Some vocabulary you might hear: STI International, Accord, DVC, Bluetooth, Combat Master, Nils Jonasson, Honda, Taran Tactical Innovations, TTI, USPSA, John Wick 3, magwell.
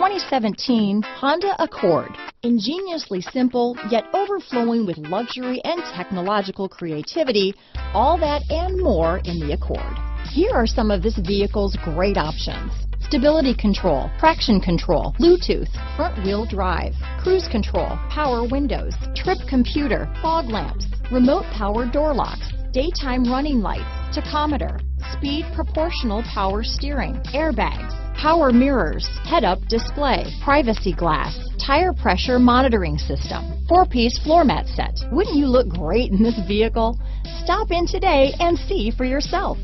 2017 Honda Accord. Ingeniously simple, yet overflowing with luxury and technological creativity, all that and more in the Accord. Here are some of this vehicle's great options: stability control, traction control, Bluetooth, front-wheel drive, cruise control, power windows, trip computer, fog lamps, remote power door locks, daytime running lights, tachometer, speed proportional power steering, airbags, power mirrors, head-up display, privacy glass, tire pressure monitoring system, 4-piece floor mat set. Wouldn't you look great in this vehicle? Stop in today and see for yourself.